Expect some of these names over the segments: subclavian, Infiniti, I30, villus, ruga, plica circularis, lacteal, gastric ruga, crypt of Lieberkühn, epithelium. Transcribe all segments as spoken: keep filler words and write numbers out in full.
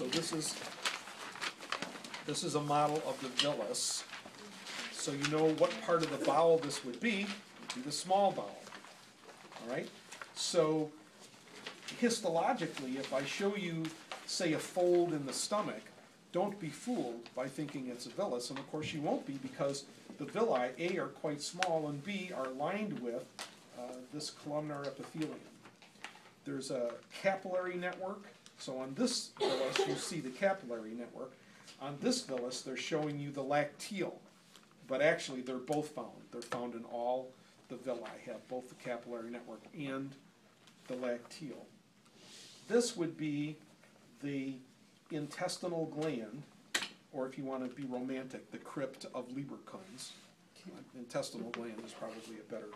So this is this is a model of the villus. So you know what part of the bowel this would be. It would be the small bowel. All right. So histologically, if I show you, say, a fold in the stomach, don't be fooled by thinking it's a villus. And of course you won't be, because the villi, A, are quite small, and B, are lined with uh, this columnar epithelium. There's a capillary network. So on this villus, you see the capillary network. On this villus, they're showing you the lacteal. But actually, they're both found. They're found in all the villi, have both the capillary network and the lacteal. This would be the intestinal gland, or if you want to be romantic, the crypt of Lieberkühn's. Intestinal gland is probably a better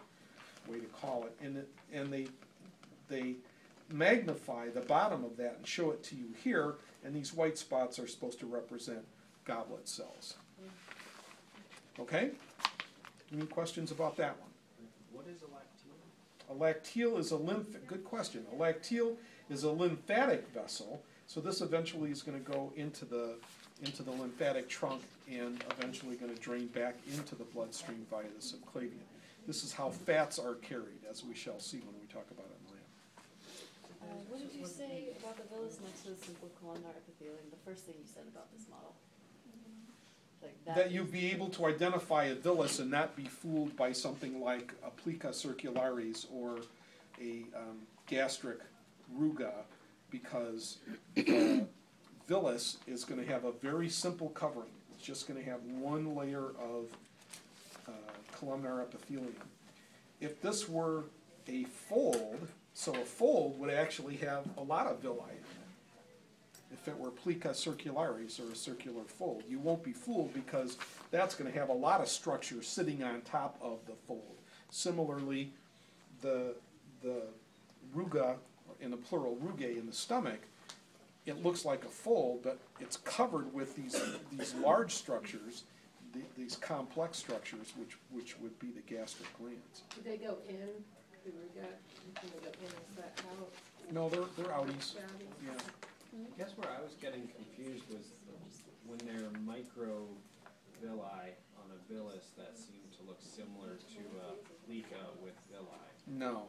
way to call it. And, it, and they, they magnify the bottom of that and show it to you here, and these white spots are supposed to represent goblet cells. Okay? Any questions about that one? What is a lacteal? A lacteal is a lymph... Good question. A lacteal is a lymphatic vessel. So this eventually is going to go into the, into the lymphatic trunk and eventually going to drain back into the bloodstream via the subclavian. This is how fats are carried, as we shall see when we talk about it in the lab. Uh, what did you say about the villus next to the simple columnar epithelium, the first thing you said about this model? Like that, that you'd be able to identify a villus and not be fooled by something like a plica circularis or a um, gastric ruga, because the villus is going to have a very simple covering. It's just going to have one layer of uh, columnar epithelium. If this were a fold, so a fold would actually have a lot of villi in it. If it were plica circularis or a circular fold, you won't be fooled because that's going to have a lot of structure sitting on top of the fold. Similarly, the, the ruga, in the plural rugae, in the stomach, it looks like a fold, but it's covered with these these large structures, the, these complex structures, which which would be the gastric glands. Do they go in the ruga? Do they go in? Is that out? No, they're they're outies. Yeah. I guess where I was getting confused was when there are micro villi on a villus that seem to look similar to a plica with villi. No.